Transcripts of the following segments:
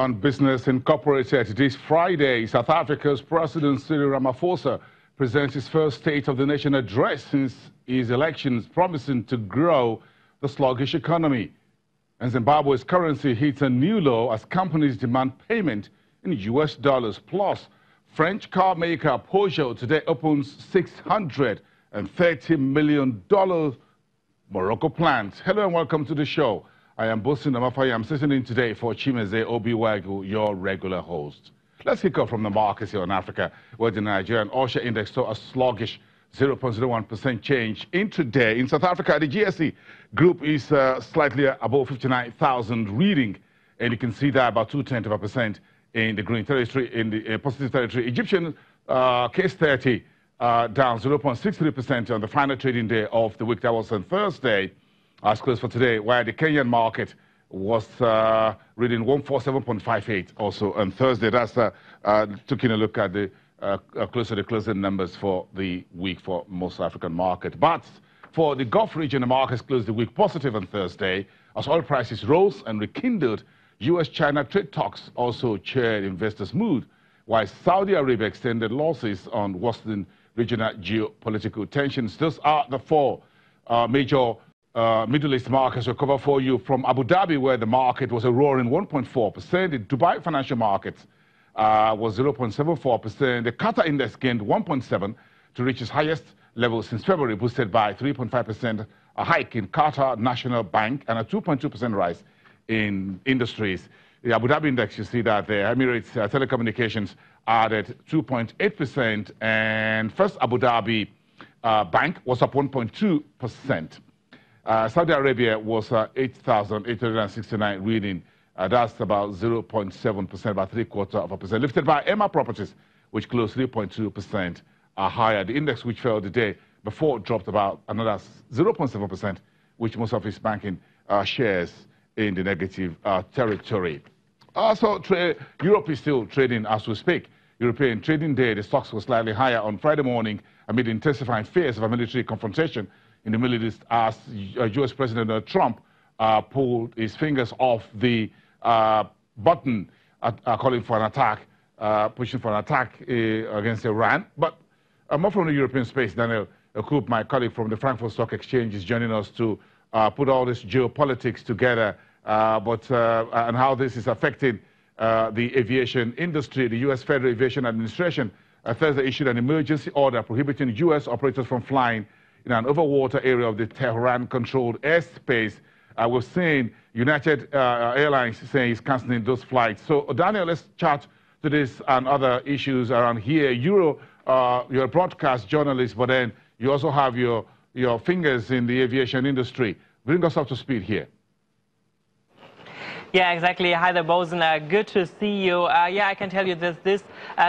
on Business Incorporated. This Friday, South Africa's President Cyril Ramaphosa presents his first State of the Nation address since his elections, promising to grow the sluggish economy. And Zimbabwe's currency hits a new low as companies demand payment in US dollars. Plus, French car maker Peugeot today opens $630 million Morocco plant. Hello and welcome to the show. I am Boston Namafaya. I'm sitting in today for Chimeze Obi Wagu, your regular host. Let's kick off from the markets here in Africa, where the Nigerian Osha Index saw a sluggish 0.01% change intraday. In South Africa, the GSE group is slightly above 59,000 reading, and you can see that about 0.2% in the green territory, in the positive territory. Egyptian case 30 down 0.63% on the final trading day of the week. That was on Thursday. As close for today, where the Kenyan market was reading 147.58 also on Thursday. That's taking a look at the closer to closing numbers for the week for most African markets. But for the Gulf region, the markets closed the week positive on Thursday as oil prices rose and rekindled. U.S.-China trade talks also cheered investors' mood, while Saudi Arabia extended losses on worsening regional geopolitical tensions. Those are the four major Middle East markets. We'll cover for you from Abu Dhabi, where the market was a roaring 1.4%. The Dubai financial markets was 0.74%. The Qatar index gained 1.7 to reach its highest level since February, boosted by 3.5% a hike in Qatar National Bank and a 2.2% rise in industries. The Abu Dhabi index, you see that there. Emirates Telecommunications added 2.8%, and First Abu Dhabi Bank was up 1.2%. Saudi Arabia was 8,869 reading. That's about 0.7%, about 0.75%, lifted by EMA properties, which closed 3.2% higher. The index, which fell the day before, dropped about another 0.7%, which most of its banking shares in the negative territory. Also, Europe is still trading as we speak. European trading day, the stocks were slightly higher on Friday morning amid intensifying fears of a military confrontation in the Middle East as U.S. President Donald Trump pulled his fingers off the button calling for an attack, pushing for an attack against Iran. But more from the European space, Daniel Koop, my colleague from the Frankfurt Stock Exchange, is joining us to put all this geopolitics together and how this is affecting the aviation industry. The U.S. Federal Aviation Administration Thursday issued an emergency order prohibiting U.S. operators from flying in an overwater area of the Tehran-controlled airspace. We've seen United Airlines saying it's cancelling those flights. So, Daniel, let's chat to this and other issues around here. You're a broadcast journalist, but then you also have your fingers in the aviation industry. Bring us up to speed here. Yeah, exactly. Hi there, Bosun. Good to see you. Yeah, I can tell you this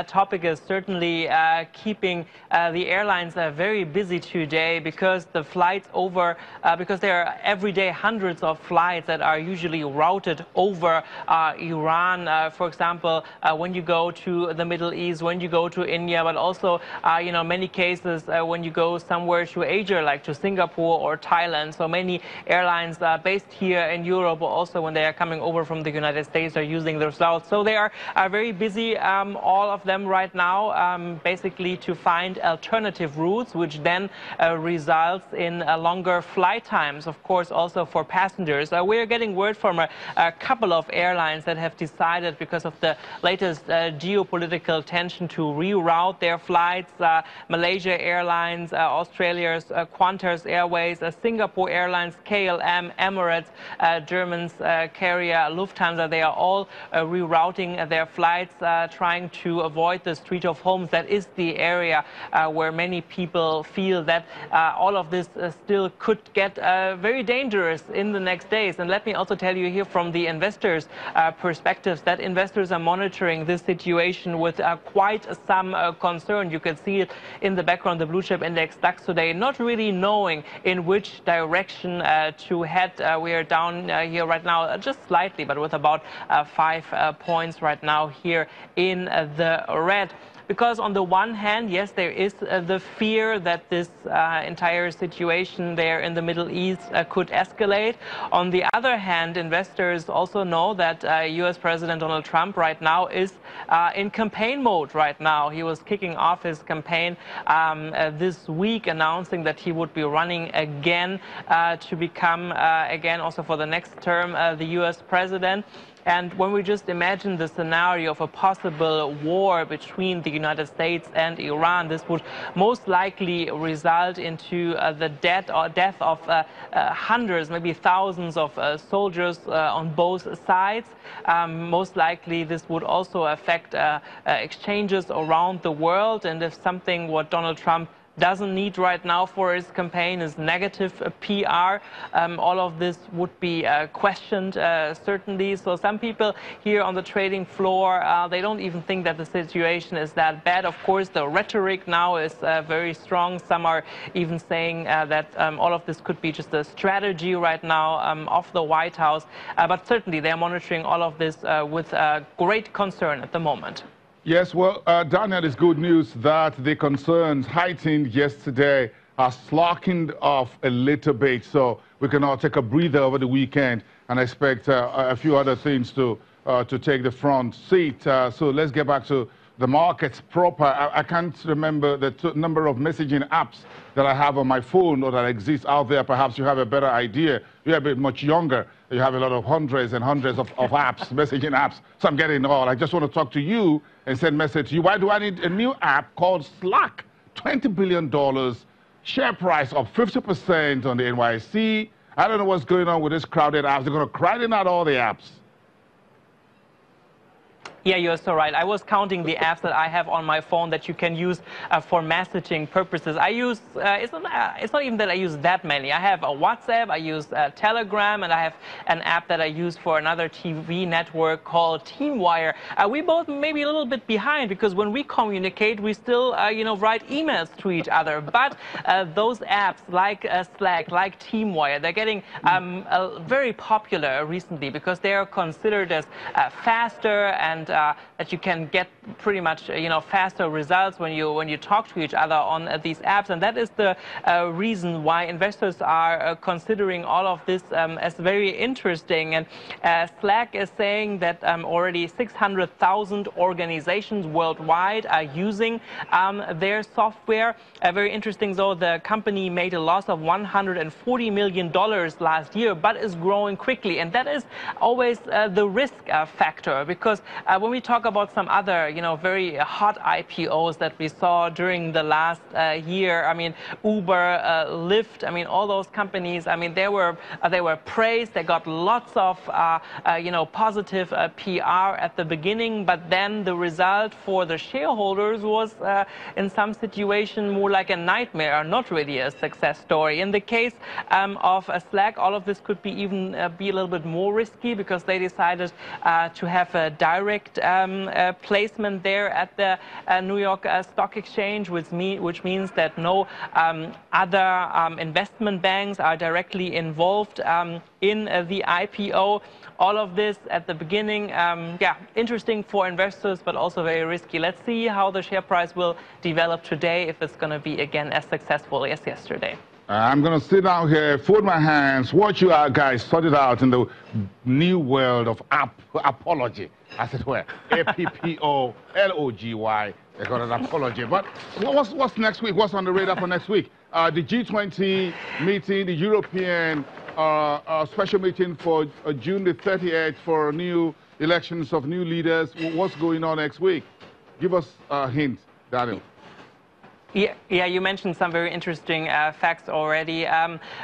topic is certainly keeping the airlines very busy today, because the flights over, because there are every day hundreds of flights that are usually routed over Iran, for example, when you go to the Middle East, when you go to India, but also, you know, many cases when you go somewhere to Asia, like to Singapore or Thailand. So many airlines based here in Europe, also when they are coming over from the United States, are using the results. So they are very busy, all of them right now, basically to find alternative routes, which then results in longer flight times, of course, also for passengers. We're getting word from a couple of airlines that have decided, because of the latest geopolitical tension, to reroute their flights. Malaysia Airlines, Australia's Qantas Airways, Singapore Airlines, KLM, Emirates, Germans carrier Lufthansa, they are all rerouting their flights, trying to avoid the Strait of Hormuz. That is the area where many people feel that all of this still could get very dangerous in the next days. And let me also tell you here from the investors' perspectives that investors are monitoring this situation with quite some concern. You can see it in the background, the blue chip index DAX today, not really knowing in which direction to head. We are down here right now, just slightly, but with about 5 points right now here in the red. because on the one hand, yes, there is the fear that this entire situation there in the Middle East could escalate. On the other hand, investors also know that US President Donald Trump right now is in campaign mode right now. He was kicking off his campaign this week, announcing that he would be running again to become again, also for the next term, the US president. And when we just imagine the scenario of a possible war between the United States and Iran, this would most likely result into the death of hundreds, maybe thousands of soldiers on both sides. Most likely this would also affect exchanges around the world. And if something what Donald Trump doesn't need right now for his campaign is negative PR. All of this would be questioned, certainly. So some people here on the trading floor, they don't even think that the situation is that bad. Of course, the rhetoric now is very strong. Some are even saying that all of this could be just a strategy right now of the White House. But certainly, they're monitoring all of this with great concern at the moment. Yes, well, Daniel, it's good news that the concerns heightened yesterday are slackened off a little bit. So we can all take a breather over the weekend and expect a few other things to take the front seat. So let's get back to the markets proper. I can't remember the number of messaging apps that I have on my phone or that exist out there. Perhaps you have a better idea. You're a bit much younger. You have a lot of hundreds and hundreds of apps, messaging apps. So I'm getting all. I just want to talk to you and send message to you. Why do I need a new app called Slack? $20 billion, share price up 50% on the NYSE. I don't know what's going on with this crowded apps. They're going to crowding out all the apps. Yeah, you're so right. I was counting the apps that I have on my phone that you can use for messaging purposes. I use, it's not even that I use that many. I have a WhatsApp, I use Telegram, and I have an app that I use for another TV network called TeamWire. We both may be a little bit behind because when we communicate, we still, you know, write emails to each other. But those apps like Slack, like TeamWire, they're getting very popular recently because they are considered as faster and that you can get pretty much, you know, faster results when you talk to each other on these apps, and that is the reason why investors are considering all of this as very interesting. And Slack is saying that already 600,000 organizations worldwide are using their software. Very interesting, though, the company made a loss of $140 million last year, but is growing quickly, and that is always the risk factor because. When we talk about some other, you know, very hot IPOs that we saw during the last year, I mean, Uber, Lyft, I mean, all those companies, I mean, they were praised. They got lots of, you know, positive PR at the beginning, but then the result for the shareholders was, in some situation, more like a nightmare, or not really a success story. In the case of Slack, all of this could be even be a little bit more risky because they decided to have a direct placement there at the New York Stock Exchange, which means that no other investment banks are directly involved in the IPO. All of this at the beginning, yeah, interesting for investors, but also very risky. Let's see how the share price will develop today, if it's going to be again as successful as yesterday. I'm going to sit down here, fold my hands, watch you guys sort it out in the new world of apology, as it were. APPOLOGY. They call it apology. But what's next week? What's on the radar for next week? The G20 meeting, the European special meeting for June the 30th for new elections of new leaders. What's going on next week? Give us a hint, Daniel. Yeah, you mentioned some very interesting facts already.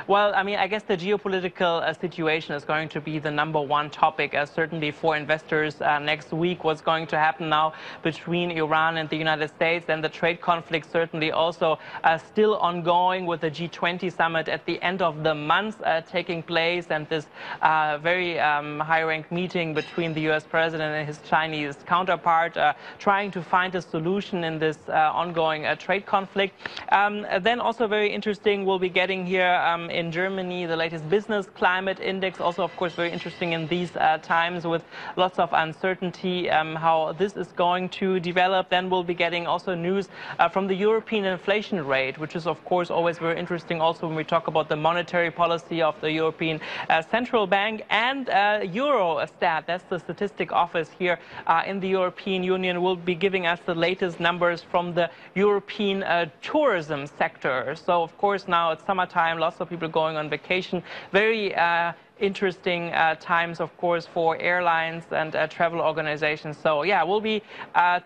Well, I mean, I guess the geopolitical situation is going to be the number one topic, certainly for investors next week. What's going to happen now between Iran and the United States, and the trade conflict certainly also still ongoing, with the G20 summit at the end of the month taking place, and this very high-ranked meeting between the U.S. president and his Chinese counterpart trying to find a solution in this ongoing trade conflict. conflict. Then also very interesting, we'll be getting here in Germany the latest business climate index, also of course very interesting in these times with lots of uncertainty how this is going to develop. Then we'll be getting also news from the European inflation rate, which is of course always very interesting also when we talk about the monetary policy of the European Central Bank, and Eurostat, that's the statistic office here in the European Union, will be giving us the latest numbers from the European tourism sector. So of course now it's summertime, lots of people going on vacation, very interesting times of course for airlines and travel organizations. So yeah, we'll be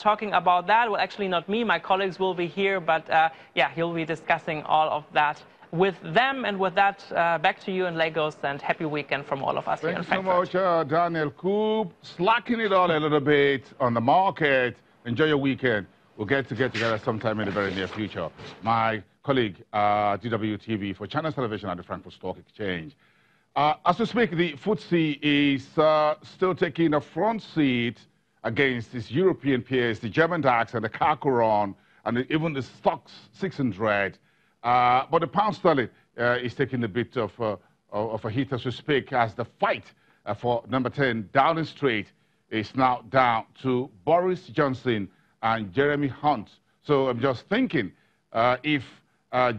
talking about that. Well, actually not me, my colleagues will be here, but yeah, he'll be discussing all of that with them. And with that, back to you in Lagos, and happy weekend from all of us here in Frankfurt. Thank you so much, Daniel Koop. Slacking it all a little bit on the market. Enjoy your weekend. We'll get together sometime in the very near future. My colleague, DWTV, for China's television at the Frankfurt Stock Exchange. As we speak, the FTSE is still taking a front seat against its European peers, the German DAX and the Carcaron, and even the Stock 600. But the pound sterling is taking a bit of a hit as we speak, as the fight for number 10 Downing Street is now down to Boris Johnson and Jeremy Hunt. So I'm just thinking if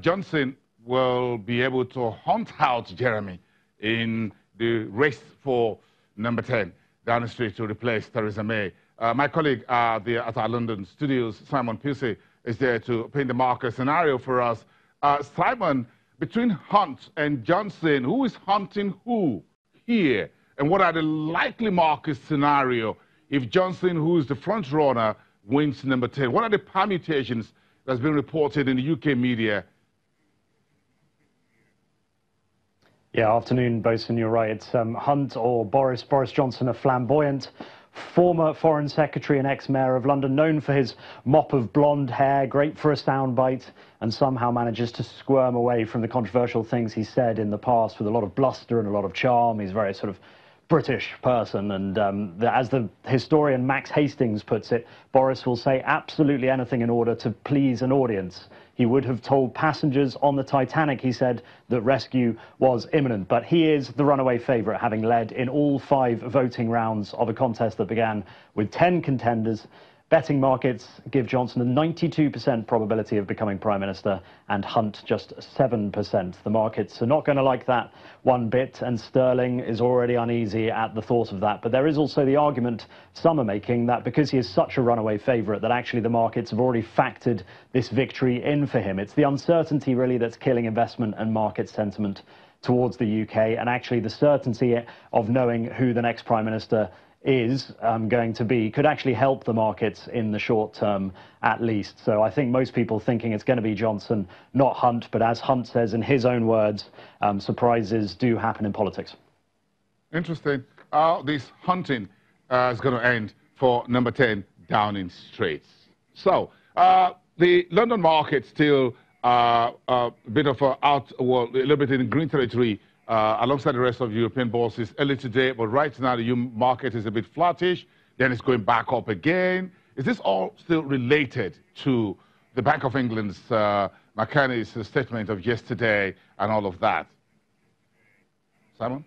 Johnson will be able to hunt out Jeremy in the race for number 10 Downing Street to replace Theresa May. My colleague at our London studios, Simon Pusey, is there to paint the market scenario for us. Simon, between Hunt and Johnson, who is hunting who here? And what are the likely market scenario if Johnson, who is the front runner, wins number 10? What are the permutations that's been reported in the UK media? Yeah, afternoon, Bosun, you're right. It's Hunt or Boris. Boris Johnson, a flamboyant former foreign secretary and ex-mayor of London, known for his mop of blonde hair, great for a soundbite, and somehow manages to squirm away from the controversial things he said in the past with a lot of bluster and a lot of charm. He's a very sort of British person, and as the historian Max Hastings puts it, Boris will say absolutely anything in order to please an audience. He would have told passengers on the Titanic, he said, that rescue was imminent. But he is the runaway favourite, having led in all 5 voting rounds of a contest that began with 10 contenders. Betting markets give Johnson a 92% probability of becoming Prime Minister and Hunt just 7%. The markets are not going to like that one bit, and sterling is already uneasy at the thought of that. But there is also the argument some are making that because he is such a runaway favourite that actually the markets have already factored this victory in for him. It's the uncertainty really that's killing investment and market sentiment towards the UK, and actually the certainty of knowing who the next Prime Minister is going to be could actually help the markets in the short term at least. So I think most people thinking it's going to be Johnson, not Hunt, but as Hunt says in his own words, surprises do happen in politics. Interesting. This hunting is going to end for number 10 Downing Street. So the London market still a bit of a a little bit in green territory alongside the rest of European bourses early today, but right now the EU market is a bit flattish, then it's going back up again. Is this all still related to the Bank of England's Mark Carney's statement of yesterday and all of that? Simon?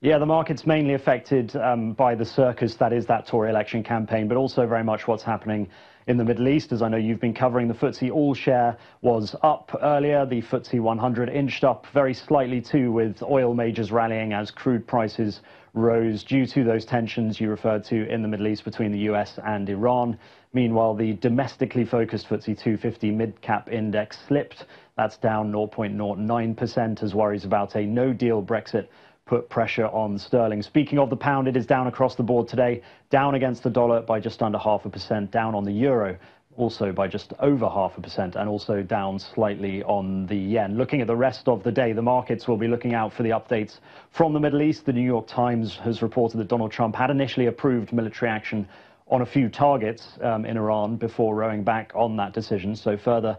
Yeah, the market's mainly affected by the circus that is that Tory election campaign, but also very much what's happening in the Middle East. As I know you've been covering, the FTSE All-Share was up earlier. The FTSE 100 inched up very slightly too, with oil majors rallying as crude prices rose due to those tensions you referred to in the Middle East between the US and Iran. Meanwhile, the domestically focused FTSE 250 mid-cap index slipped. That's down 0.09% as worries about a no-deal Brexit put pressure on sterling. Speaking of the pound, it is down across the board today, down against the dollar by just under 0.5%, down on the euro also by just over 0.5%, and also down slightly on the yen. Looking at the rest of the day, the markets will be looking out for the updates from the Middle East. The New York Times has reported that Donald Trump had initially approved military action on a few targets in Iran before rowing back on that decision. So further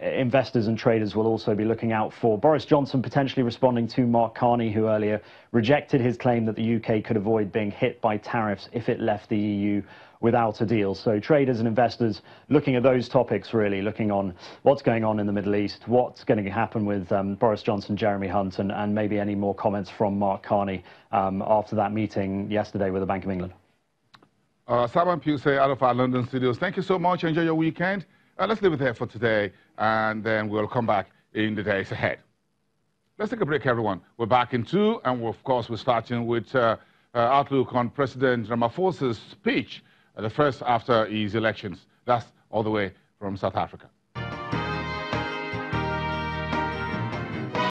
investors and traders will also be looking out for Boris Johnson potentially responding to Mark Carney, who earlier rejected his claim that the UK could avoid being hit by tariffs if it left the EU without a deal. So traders and investors looking at those topics, really looking on what's going on in the Middle East, what's going to happen with Boris Johnson, Jeremy Hunt, and maybe any more comments from Mark Carney after that meeting yesterday with the Bank of England. Simon Pusey out of our London studios. Thank you so much. Enjoy your weekend. Let's leave it there for today, and then we'll come back in the days ahead. Let's take a break, everyone. We're back in 2, and of course, we're starting with outlook on President Ramaphosa's speech, the first after his elections. That's all the way from South Africa.